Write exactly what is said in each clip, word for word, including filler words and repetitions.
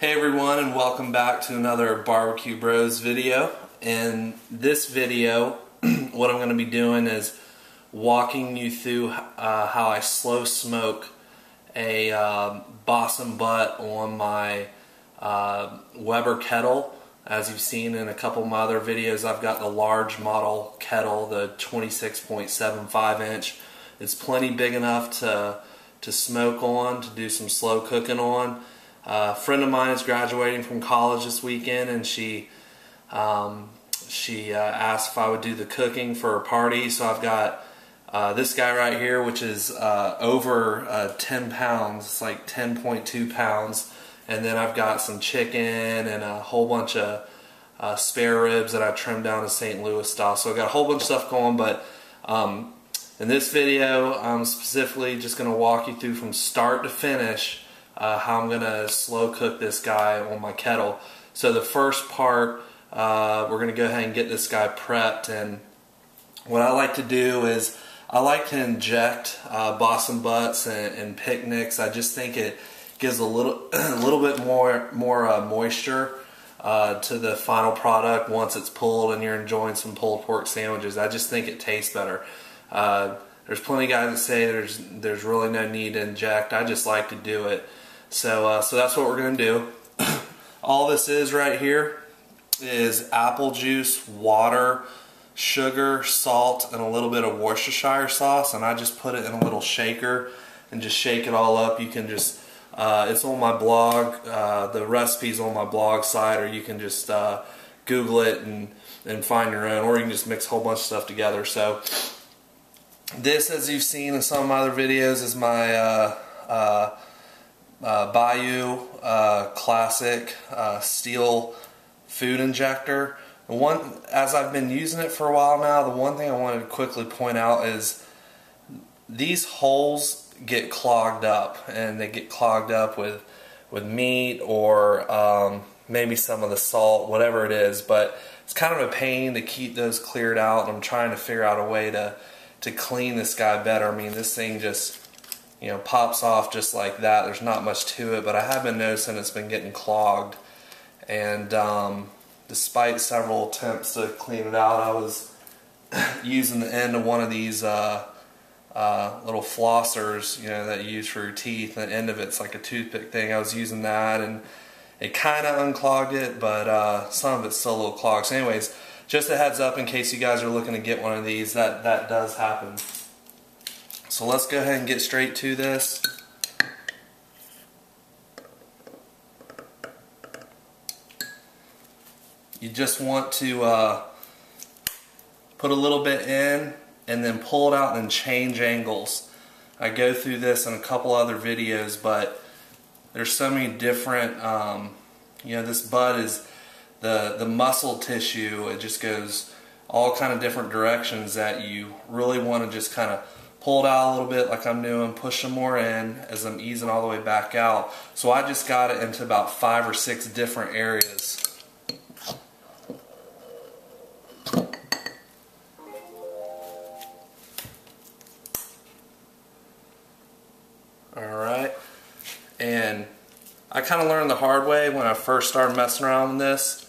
Hey everyone, and welcome back to another Barbecue Bros video. In this video, what I'm going to be doing is walking you through uh, how I slow smoke a uh, Boston Butt on my uh, Weber kettle. As you've seen in a couple of my other videos, I've got the large model kettle, the twenty-six point seven five inch. It's plenty big enough to, to smoke on, to do some slow cooking on. Uh, a friend of mine is graduating from college this weekend, and she um, she uh, asked if I would do the cooking for her party. So I've got uh, this guy right here, which is uh, over uh, ten pounds. It's like ten point two pounds. And then I've got some chicken and a whole bunch of uh, spare ribs that I trimmed down to Saint Louis style. So I've got a whole bunch of stuff going, but um, in this video, I'm specifically just going to walk you through from start to finish Uh, how I'm going to slow cook this guy on my kettle. So the first part, uh, we're going to go ahead and get this guy prepped. And what I like to do is I like to inject uh, Boston Butts and, and picnics. I just think it gives a little a little bit more, more uh, moisture uh, to the final product once it's pulled and you're enjoying some pulled pork sandwiches. I just think it tastes better. Uh, there's plenty of guys that say there's, there's really no need to inject. I just like to do it. So, uh, so that's what we're going to do. All this is right here is apple juice, water, sugar, salt, and a little bit of Worcestershire sauce. And I just put it in a little shaker and just shake it all up. You can just, uh, it's on my blog, uh, the recipe's on my blog site, or you can just uh, Google it and, and find your own, or you can just mix a whole bunch of stuff together. So this, as you've seen in some of my other videos, is my uh, uh, Uh, Bayou uh, classic uh, steel food injector. The one, as I've been using it for a while now, the one thing I wanted to quickly point out is these holes get clogged up, and they get clogged up with with meat or um, maybe some of the salt, whatever it is. But it's kind of a pain to keep those cleared out, and I'm trying to figure out a way to to clean this guy better. I mean, this thing just, you know, pops off just like that. There's not much to it, but I have been noticing it's been getting clogged. And um, despite several attempts to clean it out, I was using the end of one of these uh, uh, little flossers, you know, that you use for your teeth. The end of it's like a toothpick thing. I was using that, and it kind of unclogged it, but uh, some of it's still a little clogged. So anyways, just a heads up in case you guys are looking to get one of these, that, that does happen. So let's go ahead and get straight to this. You just want to uh, put a little bit in and then pull it out and change angles. I go through this in a couple other videos, but there's so many different, um, you know, this butt is the, the muscle tissue. It just goes all kind of different directions that you really want to just kind of pull it out a little bit like I'm doing, push them more in as I'm easing all the way back out. So I just got it into about five or six different areas. Alright, and I kind of learned the hard way when I first started messing around with this.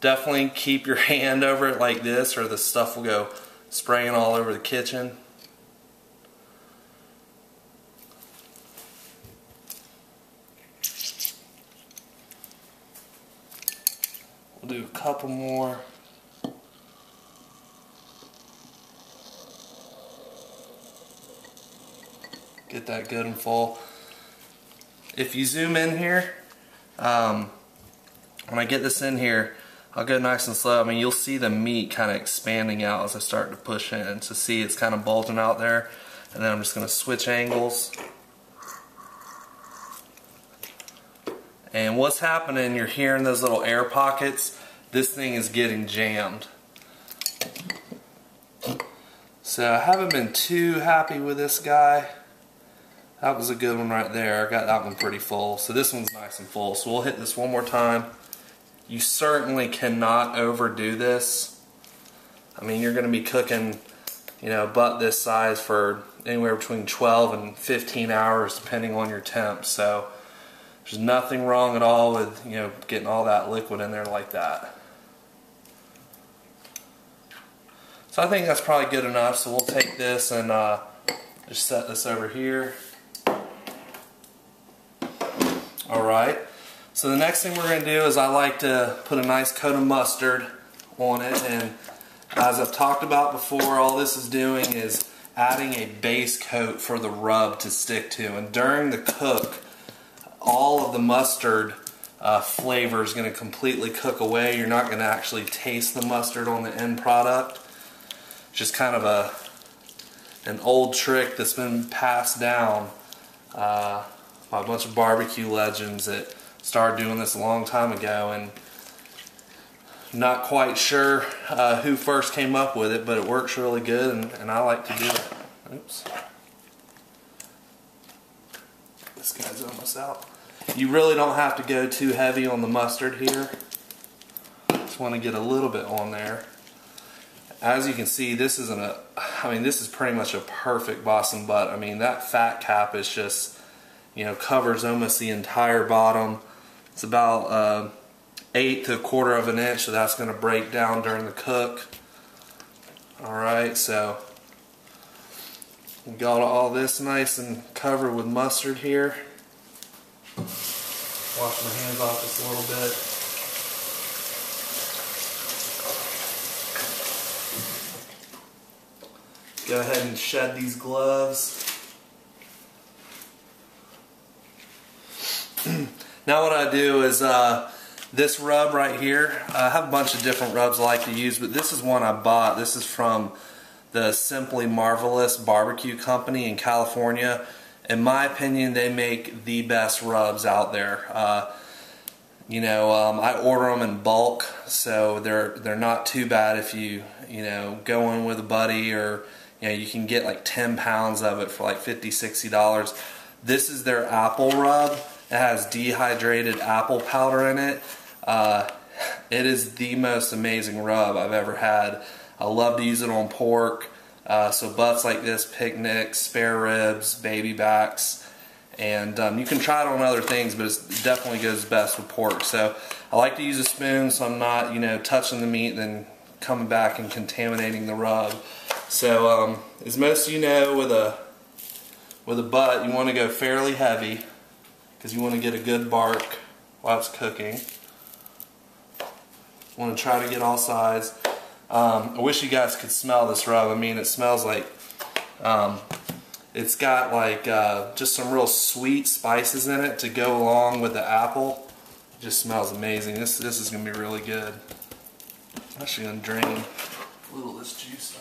Definitely keep your hand over it like this, or the stuff will go spraying all over the kitchen. Do a couple more. Get that good and full. If you zoom in here, um, when I get this in here, I'll go nice and slow. I mean, you'll see the meat kind of expanding out as I start to push in. So see, it's kind of bulging out there. And then I'm just going to switch angles. And what's happening, you're hearing those little air pockets. This thing is getting jammed. So I haven't been too happy with this guy. That was a good one right there. I got that one pretty full. So this one's nice and full. So we'll hit this one more time. You certainly cannot overdo this. I mean, you're going to be cooking, you know, a butt this size for anywhere between twelve and fifteen hours, depending on your temp. So There's nothing wrong at all with, you know, getting all that liquid in there like that. So I think that's probably good enough. So we'll take this and uh, just set this over here. Alright, so the next thing we're going to do is I like to put a nice coat of mustard on it, and as I've talked about before, all this is doing is adding a base coat for the rub to stick to, and during the cook all of the mustard uh, flavor is going to completely cook away. You're not going to actually taste the mustard on the end product. It's just kind of a an old trick that's been passed down uh, by a bunch of barbecue legends that started doing this a long time ago, and not quite sure uh, who first came up with it, but it works really good, and, and I like to do it. Oops. This guy's almost out. You really don't have to go too heavy on the mustard here. Just want to get a little bit on there. As you can see, this isn't a, I mean, this is pretty much a perfect Boston butt. I mean, that fat cap is just, you know, covers almost the entire bottom. It's about uh, eighth to a quarter of an inch, so that's going to break down during the cook. Alright, so we got all this nice and covered with mustard here. Wash my hands off just a little bit. Go ahead and shed these gloves. Now what I do is uh, this rub right here, I have a bunch of different rubs I like to use, but this is one I bought. This is from the Simply Marvelous Barbecue Company in California. In my opinion, they make the best rubs out there. Uh, you know, um, I order them in bulk, so they're they're not too bad if you you know go in with a buddy, or you know you can get like ten pounds of it for like fifty, sixty dollars. This is their apple rub. It has dehydrated apple powder in it. Uh, it is the most amazing rub I've ever had. I love to use it on pork. Uh, so butts like this, picnics, spare ribs, baby backs, and um, you can try it on other things, but it definitely goes best with pork. So I like to use a spoon, so I'm not, you know, touching the meat and then coming back and contaminating the rub. So um, as most of you know, with a with a butt, you want to go fairly heavy, because you want to get a good bark while it's cooking. You want to try to get all sides. Um, I wish you guys could smell this rub. I mean, it smells like, um, it's got like uh, just some real sweet spices in it to go along with the apple. It just smells amazing. This, this is going to be really good. I'm actually going to drain a little of this juice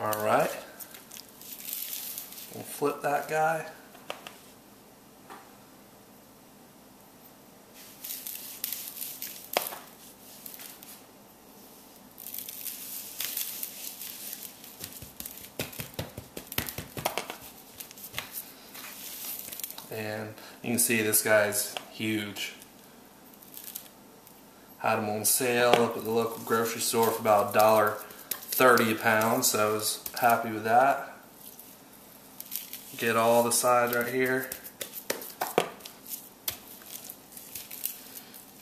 out. Alright, we'll flip that guy. And you can see this guy's huge. Had him on sale up at the local grocery store for about a dollar. thirty pounds, so I was happy with that. Get all the sides right here.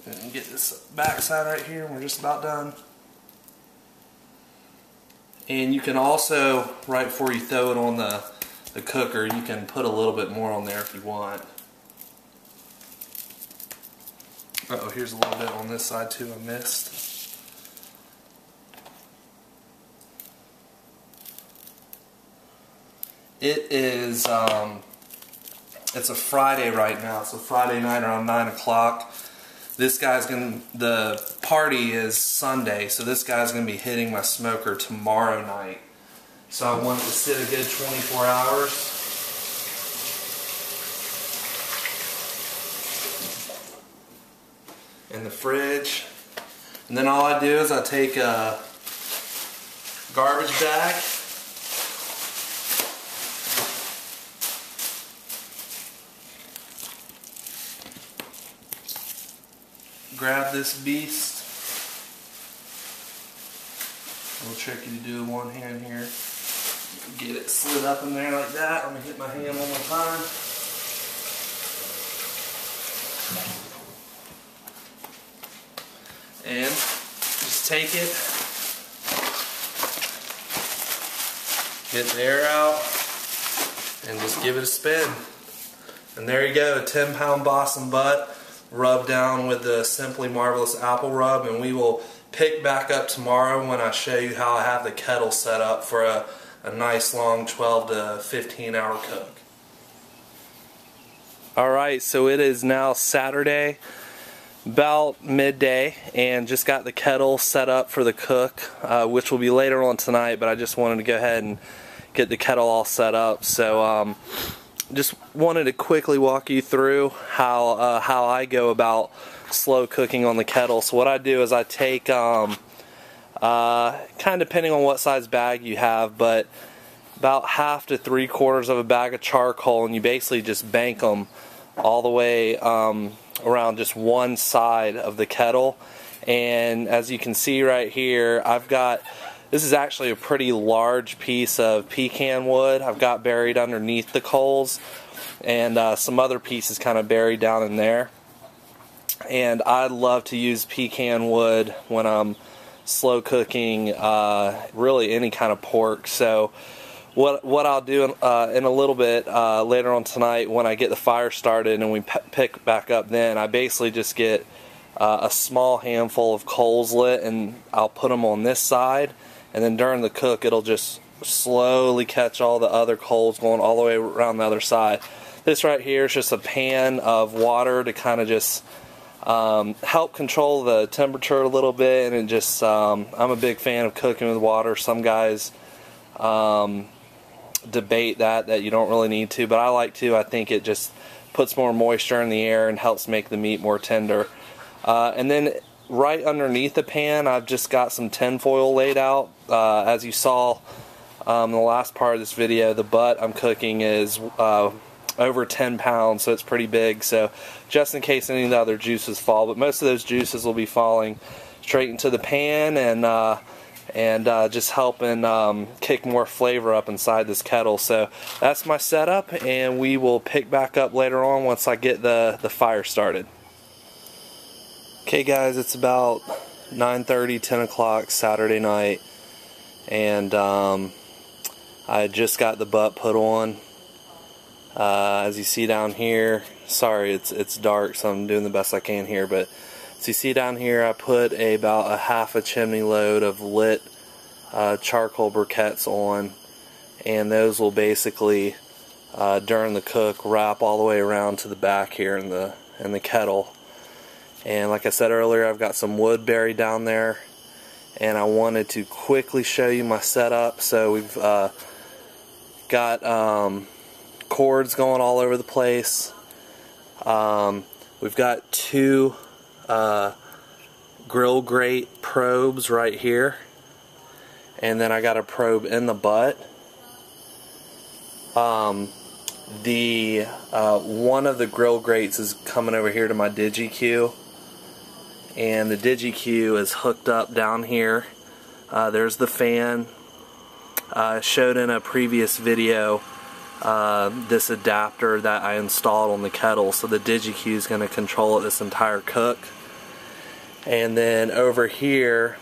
And get this back side right here, and we're just about done. And you can also, right before you throw it on the, the cooker, you can put a little bit more on there if you want. Uh oh, here's a little bit on this side too I missed. It is, um, it's a Friday right now. It's a Friday night around nine o'clock. This guy's going to, the party is Sunday, so this guy's going to be hitting my smoker tomorrow night. So I want it to sit a good twenty-four hours. In the fridge. And then all I do is I take a garbage bag. Grab this beast, A little tricky to do with one hand here. Get it slid up in there like that. I'm going to hit my hand one more time. And just take it, get the air out, and just give it a spin. And there you go, a ten pound Boston butt rubbed down with the Simply Marvelous apple rub. And we will pick back up tomorrow when I show you how I have the kettle set up for a, a nice long twelve to fifteen hour cook. Alright, so it is now Saturday, about midday, and just got the kettle set up for the cook, uh, which will be later on tonight, but I just wanted to go ahead and get the kettle all set up. So um, just wanted to quickly walk you through how uh, how I go about slow cooking on the kettle. So what I do is I take um, uh, kind of depending on what size bag you have, but about half to three quarters of a bag of charcoal, and you basically just bank them all the way um, around just one side of the kettle. And as you can see right here, I've got, this is actually a pretty large piece of pecan wood I've got buried underneath the coals, and uh, some other pieces kind of buried down in there. And I love to use pecan wood when I'm slow cooking uh, really any kind of pork. So What, what I'll do in, uh, in a little bit uh, later on tonight, when I get the fire started and we p pick back up, then I basically just get uh, a small handful of coals lit, and I'll put them on this side, and then during the cook it'll just slowly catch all the other coals going all the way around the other side. This right here is just a pan of water to kind of just um, help control the temperature a little bit, and it just um, I'm a big fan of cooking with water. Some guys um, debate that that you don't really need to, but I like to. I think it just puts more moisture in the air and helps make the meat more tender. Uh, and then right underneath the pan, I've just got some tin foil laid out. Uh, as you saw um, in the last part of this video, the butt I'm cooking is uh, over ten pounds, so it's pretty big, so just in case any of the other juices fall, but most of those juices will be falling straight into the pan, and uh, and uh, just helping um, kick more flavor up inside this kettle. So that's my setup, and we will pick back up later on once I get the, the fire started. Okay guys, it's about nine thirty, ten o'clock Saturday night, and um, I just got the butt put on. Uh, as you see down here, sorry it's, it's dark, so I'm doing the best I can here, but so you see down here I put a, about a half a chimney load of lit uh, charcoal briquettes on, and those will basically uh, during the cook wrap all the way around to the back here in the in the kettle. And like I said earlier, I've got some wood buried down there, and I wanted to quickly show you my setup. So we've uh, got um, cords going all over the place. Um, we've got two Uh, grill grate probes right here, and then I got a probe in the butt. Um, the uh, one of the grill grates is coming over here to my DigiQ, and the DigiQ is hooked up down here. Uh, there's the fan. I uh, showed in a previous video Uh, this adapter that I installed on the kettle, so the DigiQ is going to control it this entire cook. And then over here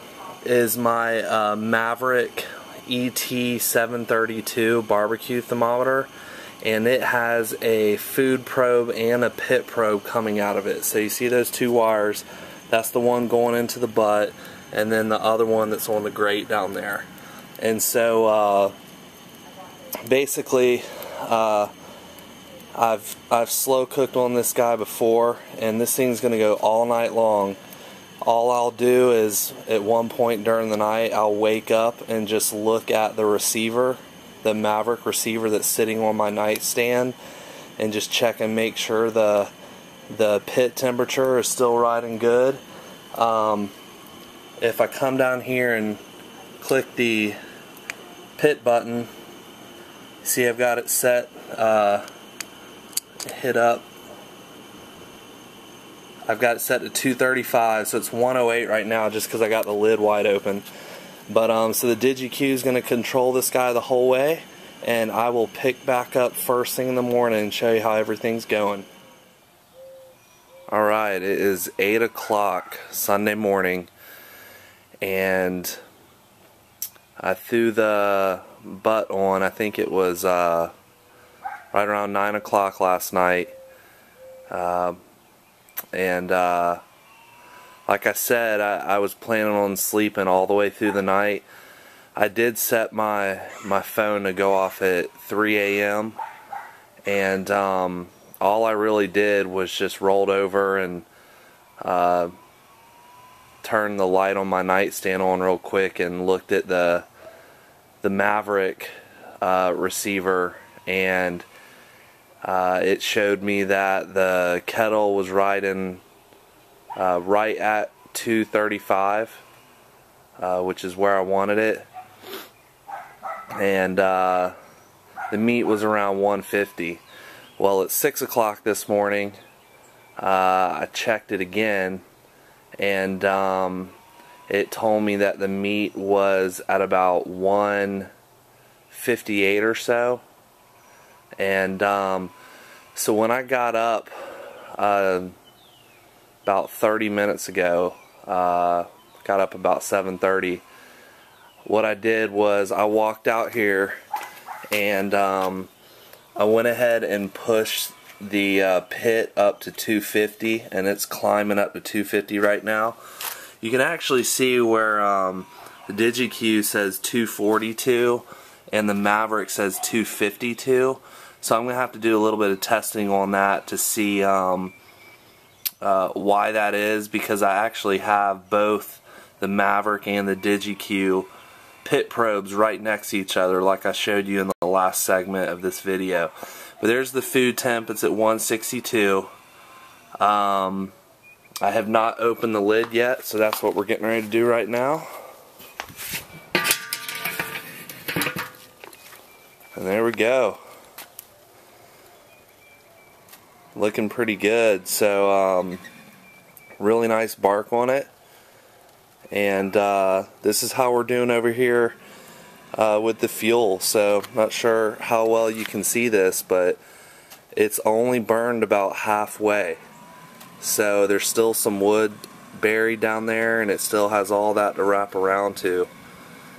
is my uh, Maverick E T seven thirty-two barbecue thermometer, and it has a food probe and a pit probe coming out of it. So you see those two wires, that's the one going into the butt, and then the other one that's on the grate down there. And so uh, basically Uh, I've I've slow cooked on this guy before, and this thing's gonna go all night long. All I'll do is at one point during the night I'll wake up and just look at the receiver, the Maverick receiver that's sitting on my nightstand, and just check and make sure the the pit temperature is still riding good. Um, if I come down here and click the pit button, see, I've got it set, uh, hit up. I've got it set to two thirty-five, so it's one oh eight right now just because I got the lid wide open. But um, so the DigiQ is going to control this guy the whole way, and I will pick back up first thing in the morning and show you how everything's going. Alright, it is eight o'clock Sunday morning, and I threw the butt on, I think it was uh, right around nine o'clock last night. Uh, and uh, like I said, I, I was planning on sleeping all the way through the night. I did set my my phone to go off at three A M and um, all I really did was just rolled over and uh, turned the light on my nightstand on real quick and looked at the the Maverick uh, receiver, and uh, it showed me that the kettle was riding uh, right at two thirty-five, uh, which is where I wanted it, and uh, the meat was around one fifty. Well, it's six o'clock this morning, uh, I checked it again, and um, it told me that the meat was at about one fifty-eight or so. And um, so when I got up uh, about thirty minutes ago, uh, got up about seven thirty, what I did was I walked out here and um, I went ahead and pushed the uh, pit up to two fifty, and it's climbing up to two fifty right now. You can actually see where um, the DigiQ says two forty-two and the Maverick says two fifty-two, so I'm going to have to do a little bit of testing on that to see um, uh, why that is, because I actually have both the Maverick and the DigiQ pit probes right next to each other, like I showed you in the last segment of this video. But there's the food temp, it's at one sixty-two. um, I have not opened the lid yet, so that's what we're getting ready to do right now. And there we go, looking pretty good. So um, really nice bark on it, and uh, this is how we're doing over here uh, with the fuel. So not sure how well you can see this, but it's only burned about halfway, so there's still some wood buried down there, and it still has all that to wrap around to.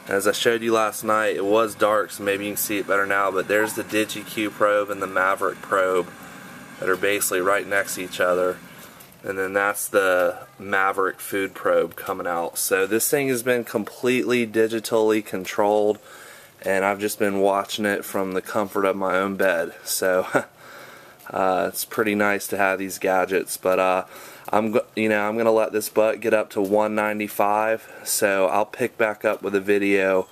As I showed you last night, it was dark, so maybe you can see it better now, but there's the DigiQ probe and the Maverick probe that are basically right next to each other, and then that's the Maverick food probe coming out. So this thing has been completely digitally controlled, and I've just been watching it from the comfort of my own bed. So uh, it's pretty nice to have these gadgets, but uh, I'm you know I'm gonna let this butt get up to one ninety-five, so I'll pick back up with a video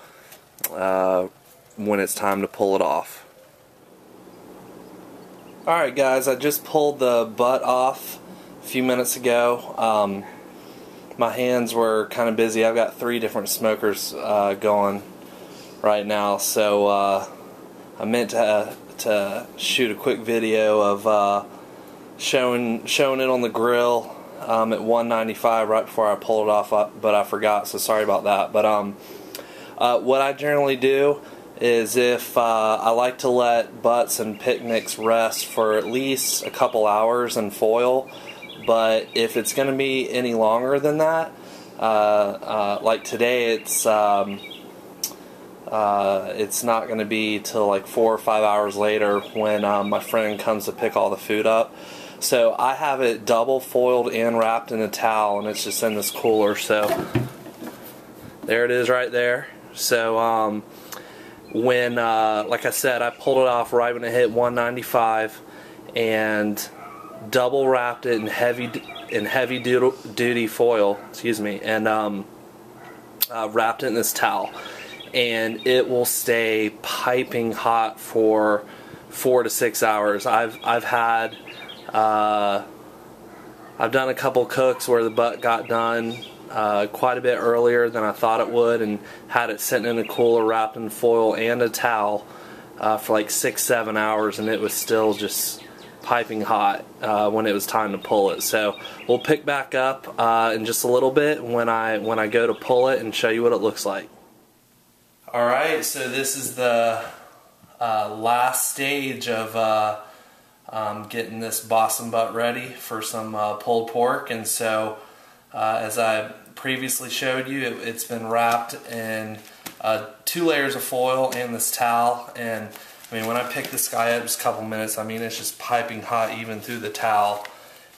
uh, when it's time to pull it off. Alright guys, I just pulled the butt off a few minutes ago. Um, my hands were kinda busy. I've got three different smokers uh, going right now, so uh, I meant to, uh, to shoot a quick video of uh, showing showing it on the grill um, at one ninety-five right before I pulled it off, but I forgot, so sorry about that. But um, uh, what I generally do is if uh, I like to let butts and picnics rest for at least a couple hours in foil, but if it's going to be any longer than that, uh, uh, like today, it's um, uh, it's not going to be till like four or five hours later when um, my friend comes to pick all the food up. So I have it double foiled and wrapped in a towel, and it's just in this cooler. So there it is right there. So um, when, uh, like I said, I pulled it off right when it hit one ninety-five, and double wrapped it in heavy in heavy duty foil, excuse me, and um, uh, wrapped it in this towel, and it will stay piping hot for four to six hours. I've I've had. Uh, I've done a couple cooks where the butt got done uh, quite a bit earlier than I thought it would, and had it sitting in a cooler wrapped in foil and a towel uh, for like six, seven hours, and it was still just piping hot uh, when it was time to pull it. So we'll pick back up uh, in just a little bit when I when I go to pull it and show you what it looks like. Alright, so this is the uh, last stage of uh, um, getting this Boston Butt ready for some uh, pulled pork. And so uh, as I previously showed you, it, it's been wrapped in uh, two layers of foil and this towel. And I mean, when I picked this guy up just a couple minutes, I mean, it's just piping hot even through the towel.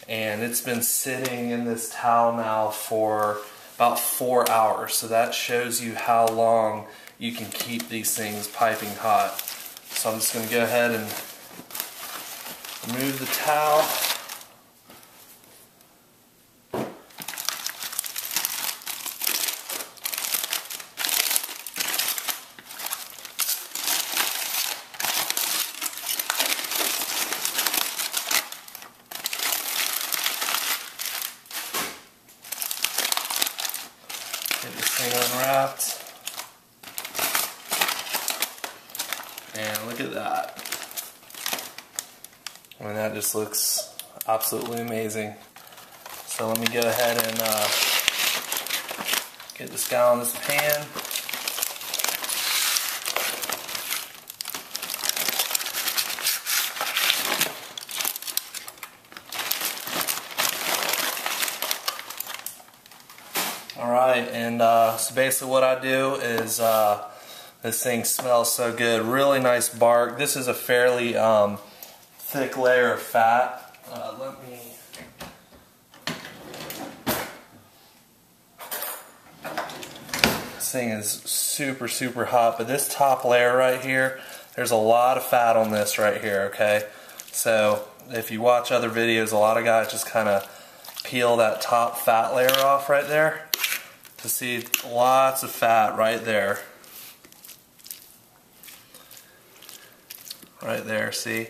And it's been sitting in this towel now for about four hours. So that shows you how long you can keep these things piping hot. So I'm just going to go ahead and remove the towel. Get this thing unwrapped. And look at that. I mean, that just looks absolutely amazing. So let me go ahead and uh, get this guy on this pan. Alright, and uh, so basically what I do is, uh, this thing smells so good, really nice bark. This is a fairly um, thick layer of fat. Uh, let me... This thing is super, super hot, but this top layer right here, there's a lot of fat on this right here, okay? So if you watch other videos, a lot of guys just kind of peel that top fat layer off right there. To see lots of fat right there. Right there, see?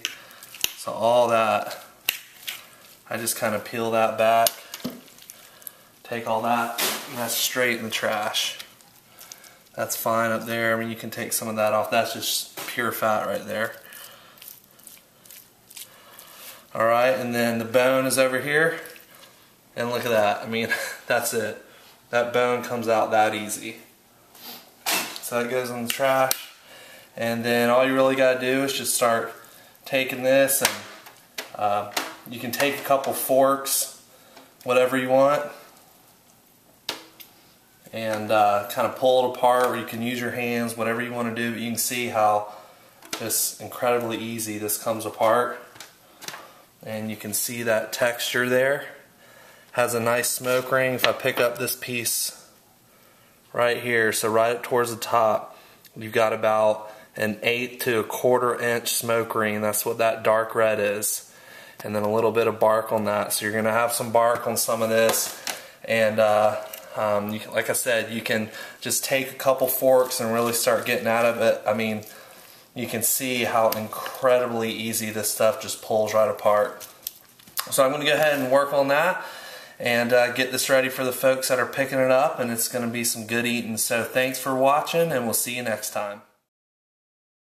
So all that, I just kind of peel that back, take all that, and that's straight in the trash. That's fine up there. I mean, you can take some of that off. That's just pure fat right there. Alright, and then the bone is over here. And look at that. I mean, that's it. That bone comes out that easy. So that goes in the trash. And then all you really gotta do is just start taking this, and uh, you can take a couple forks, whatever you want, and uh, kind of pull it apart, or you can use your hands, whatever you want to do. But you can see how just incredibly easy this comes apart. And you can see that texture there. Has a nice smoke ring. If I pick up this piece right here, so right up towards the top, you've got about an eighth to a quarter inch smoke ring. That's what that dark red is. And then a little bit of bark on that. So you're going to have some bark on some of this. And uh, um, you can, like I said, you can just take a couple forks and really start getting out of it. I mean, you can see how incredibly easy this stuff just pulls right apart. So I'm going to go ahead and work on that. And uh, get this ready for the folks that are picking it up, and it's going to be some good eating. So thanks for watching, and we'll see you next time.